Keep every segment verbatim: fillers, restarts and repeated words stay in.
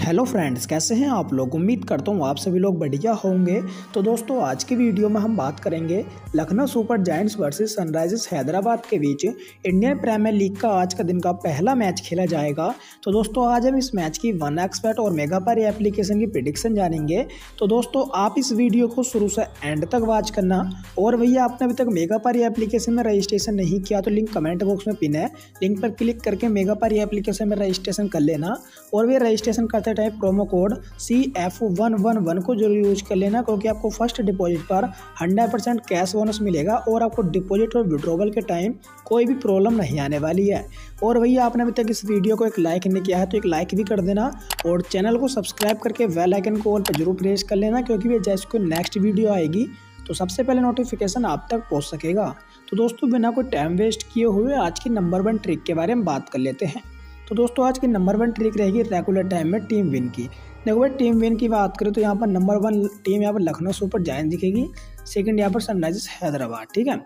Hello friends, कैसे हैं आप लोग। उम्मीद करता हूँ आप सभी लोग बढ़िया होंगे। तो दोस्तों, आज की वीडियो में हम बात करेंगे Lucknow super giants versus Sunrisers Hyderabad के बीच इंडियन प्रीमियर लीग का आज का दिन का पहला मैच खेला जाएगा। तो दोस्तों, आज हम इस मैच की वन एक्सपर्ट और मेगापारी एप्लीकेशन की प्रेडिक्शन जानेंगे। तो दोस्तों, आप इस वीडियो को शुरू से एंड तक वॉच करना। और भैया, आपने अभी तक मेगापारी एप्लीकेशन में रजिस्ट्रेशन नहीं किया तो लिंक कमेंट बॉक्स में पिन है, लिंक पर क्लिक करके मेगापारी एप्लीकेशन में रजिस्ट्रेशन कर लेना। और वे registration type promo code C F one one one को जरूर यूज कर लेना, क्योंकि आपको फर्स्ट डिपॉजिट पर हंड्रेड परसेंट कैश बोनस मिलेगा और आपको डिपॉजिट और विड्रॉवल के टाइम कोई भी प्रॉब्लम नहीं आने वाली है। और भैया, आपने अभी तक इस वीडियो को एक लाइक नहीं किया है तो एक लाइक भी कर देना और चैनल को सब्सक्राइब करके बेल आइकन को ऑल पर जरूर प्रेस कर लेना, क्योंकि वे जैसे कोई नेक्स्ट वीडियो आएगी तो सबसे पहले नोटिफिकेशन आप तक पहुँच सकेगा। तो दोस्तों, बिना कोई टाइम वेस्ट किए हुए आज की नंबर वन ट्रिक के बारे में बात कर लेते हैं। तो दोस्तों, आज की नंबर वन ट्रिक रहेगी रेगुलर टाइम में टीम विन की। देखो भाई, टीम विन की बात करें तो यहाँ पर नंबर वन टीम यहाँ पर लखनऊ सुपर जायंट्स दिखेगी, सेकंड यहाँ पर सनराइजर्स हैदराबाद, ठीक है।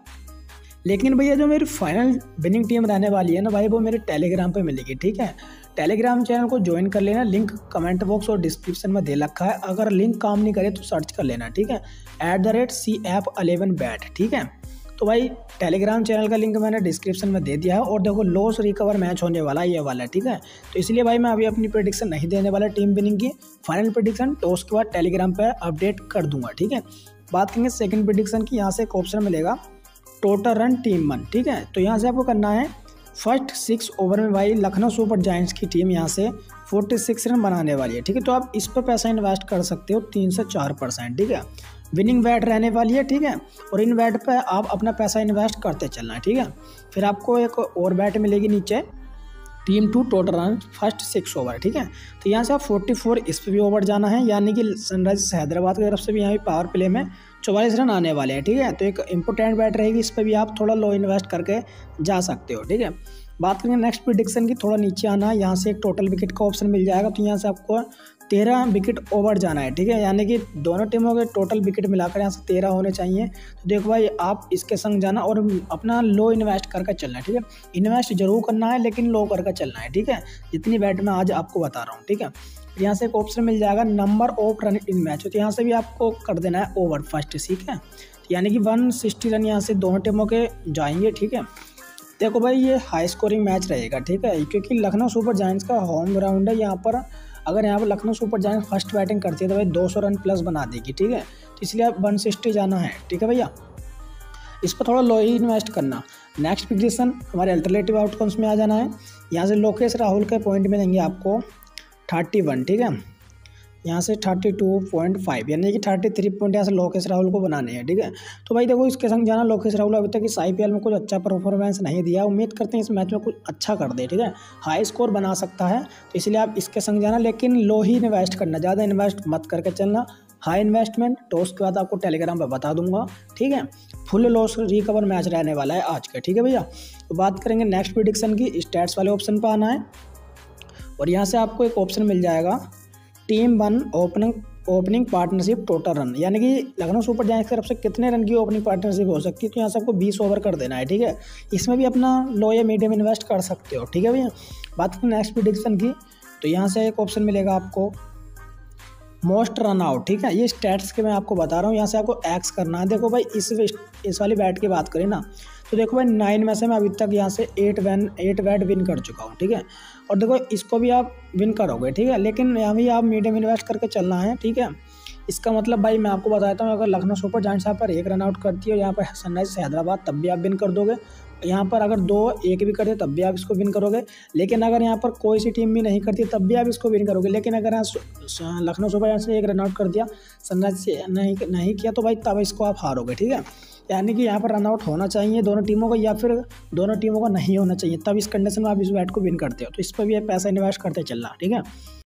लेकिन भैया, जो मेरी फाइनल विनिंग टीम रहने वाली है ना भाई, वो मेरे टेलीग्राम पर मिलेगी, ठीक है। टेलीग्राम चैनल को ज्वाइन कर लेना, लिंक कमेंट बॉक्स और डिस्क्रिप्शन में दे रखा है। अगर लिंक काम नहीं करे तो सर्च कर लेना, ठीक है, at the rate C F one one bet, ठीक है। तो भाई, टेलीग्राम चैनल का लिंक मैंने डिस्क्रिप्शन में दे दिया है। और देखो, लॉस रिकवर मैच होने वाला है ये वाला, ठीक है। तो इसलिए भाई, मैं अभी अपनी प्रेडिक्शन नहीं देने वाला टीम विनिंग की। फाइनल प्रेडिक्शन टॉस के बाद टेलीग्राम पर अपडेट कर दूंगा, ठीक है। बात करेंगे सेकंड प्रेडिक्शन की। यहाँ से एक ऑप्शन मिलेगा टोटल रन टीम वन, ठीक है। तो यहाँ से आपको करना है फर्स्ट सिक्स ओवर में भाई लखनऊ सुपर जायंट्स की टीम यहाँ से फोर्टी सिक्स रन बनाने वाली है, ठीक है। तो आप इस पर पैसा इन्वेस्ट कर सकते हो तीन से चार परसेंट, ठीक है। विनिंग बैट रहने वाली है, ठीक है। और इन बैट पर आप अपना पैसा इन्वेस्ट करते चलना, ठीक है। फिर आपको एक और बैट मिलेगी नीचे team two total run first six over, ठीक है। तो यहाँ से आप फोर्टी फोर इस पर भी ओवर जाना है, यानी कि सनराइजर्स हैदराबाद की तरफ से भी यहाँ भी पावर प्ले में चौवालीस रन आने वाले हैं, ठीक है। तो एक इंपॉर्टेंट बैट रहेगी, इस पर भी आप थोड़ा लो इन्वेस्ट करके जा सकते हो, ठीक है। बात करेंगे नेक्स्ट प्रेडिक्शन की। थोड़ा नीचे आना, यहाँ से एक टोटल विकेट का ऑप्शन मिल जाएगा। तो यहाँ से आपको तेरह विकेट ओवर जाना है, ठीक है। यानी कि दोनों टीमों के टोटल विकेट मिलाकर यहाँ से तेरह होने चाहिए। तो देखो भाई, आप इसके संग जाना और अपना लो इन्वेस्ट करके चलना है, ठीक है। इन्वेस्ट जरूर करना है लेकिन लो करके चलना है, ठीक है। जितनी बैट मैं आज आपको बता रहा हूँ, ठीक है। यहाँ से एक ऑप्शन मिल जाएगा number of run in match. तो यहाँ से भी आपको कर देना है ओवर फर्स्ट, ठीक है। यानी कि वन सिक्सटी रन यहाँ से दोनों टीमों के जाएंगे, ठीक है। देखो भाई, ये हाई स्कोरिंग मैच रहेगा, ठीक है, क्योंकि लखनऊ सुपर जायंट्स का होम ग्राउंड है। यहाँ पर अगर यहाँ पर Lucknow super giants first batting करती है तो भाई दो सौ रन प्लस बना देगी, ठीक है। तो इसलिए आप वन सिक्सटी जाना है, ठीक है भैया। इस पर थोड़ा लो ही इन्वेस्ट करना। नेक्स्ट प्रेडिक्शन हमारे अल्टरनेटिव आउटकम्स में आ जाना है। यहाँ से लोकेश राहुल के पॉइंट में देंगे आपको थर्टी वन, ठीक है। यहाँ से थर्टी टू पॉइंट फाइव, यानी कि थर्टी थ्री पॉइंट यहाँ से लोकेश राहुल को बनाने हैं, ठीक है। तो भाई देखो, इसके संग जाना। लोकेश राहुल अभी तक इस आईपीएल में कुछ अच्छा परफॉर्मेंस नहीं दिया, उम्मीद करते हैं इस मैच में कुछ अच्छा कर दे, ठीक है। हाई स्कोर बना सकता है, तो इसलिए आप इसके संग जाना, लेकिन लो ही इन्वेस्ट करना, ज़्यादा इन्वेस्ट मत करके चलना। हाई इन्वेस्टमेंट टॉस के बाद आपको टेलीग्राम पर बता दूंगा, ठीक है। फुल लॉस रिकवर मैच रहने वाला है आज का, ठीक है भैया। तो बात करेंगे नेक्स्ट प्रेडिक्शन की। स्टैट्स वाले ऑप्शन पर आना है और यहाँ से आपको एक ऑप्शन मिल जाएगा team one opening opening partnership total run, यानी कि लखनऊ सुपर जायंट्स की तरफ से कितने रन की ओपनिंग पार्टनरशिप हो सकती है। तो यहाँ से आपको बीस ओवर कर देना है, ठीक है। इसमें भी अपना लो या मीडियम इन्वेस्ट कर सकते हो, ठीक है भैया। बात करें नेक्स्ट प्रेडिक्शन की। तो यहाँ से एक ऑप्शन मिलेगा आपको मोस्ट रन आउट, ठीक है। ये स्टैट्स के मैं आपको बता रहा हूँ, यहाँ से आपको एक्स करना है। देखो भाई, इस इस वाली बैट की बात करें ना, तो देखो भाई, नाइन में से मैं अभी तक यहाँ से eight one eight bet win कर चुका हूँ, ठीक है। और देखो, इसको भी आप विन करोगे, ठीक है, लेकिन यहाँ भी आप मीडियम इन्वेस्ट करके चलना है, ठीक है। इसका मतलब भाई, मैं आपको बताता हूँ, अगर लखनऊ सुपर जायंट्स यहाँ पर एक रन आउट करती है और यहाँ पर सनराइजर्स हैदराबाद, तब भी आप विन कर दोगे। यहाँ पर अगर दो एक भी करते तब भी आप इसको विन करोगे। लेकिन अगर यहाँ पर कोई सी टीम भी नहीं करती तब भी आप इसको विन करोगे। लेकिन अगर यहाँ लखनऊ सुपर जायंट्स ने एक रन आउट कर दिया, सनराइजर्स से नहीं नहीं किया, तो भाई तब इसको आप हारोगे, ठीक है। यानी कि यहाँ पर रन आउट होना चाहिए दोनों टीमों को, या फिर दोनों टीमों को नहीं होना चाहिए, तब इस कंडीशन में आप इस बैट को विन करते हो। तो इस पर भी आप पैसा इन्वेस्ट करते चलना, ठीक है।